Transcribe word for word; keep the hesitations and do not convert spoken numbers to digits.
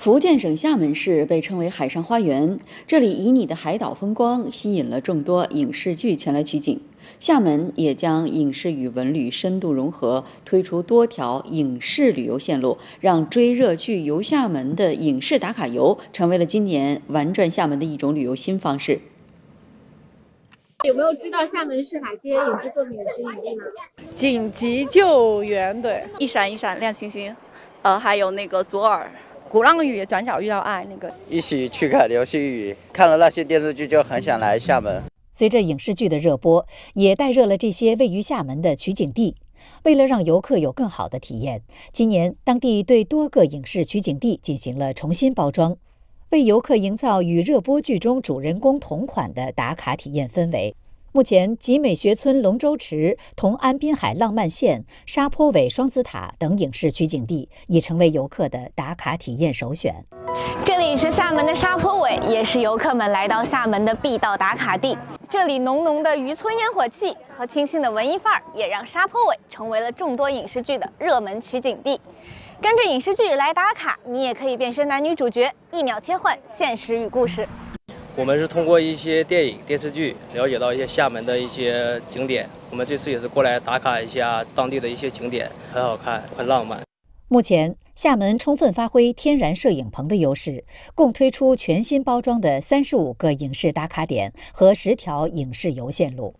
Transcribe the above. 福建省厦门市被称为海上花园，这里旖旎的海岛风光吸引了众多影视剧前来取景。厦门也将影视与文旅深度融合，推出多条影视旅游线路，让追热剧游厦门的影视打卡游成为了今年玩转厦门的一种旅游新方式。有没有知道厦门是哪些影视作品的取景地呢？紧急救援，对，一闪一闪亮星星，呃，还有那个左耳。 鼓浪屿转角遇到爱，那个一起去看流星雨，看了那些电视剧就很想来厦门。随着影视剧的热播，也带热了这些位于厦门的取景地。为了让游客有更好的体验，今年当地对多个影视取景地进行了重新包装，为游客营造与热播剧中主人公同款的打卡体验氛围。 目前，集美学村龙舟池、同安滨海浪漫线、沙坡尾双子塔等影视取景地已成为游客的打卡体验首选。这里是厦门的沙坡尾，也是游客们来到厦门的必到打卡地。这里浓浓的渔村烟火气和清新的文艺范儿，也让沙坡尾成为了众多影视剧的热门取景地。跟着影视剧来打卡，你也可以变身男女主角，一秒切换现实与故事。 我们是通过一些电影、电视剧了解到一些厦门的一些景点。我们这次也是过来打卡一下当地的一些景点，很好看，很浪漫。目前，厦门充分发挥天然摄影棚的优势，共推出全新包装的三十五个影视打卡点和十条影视游线路。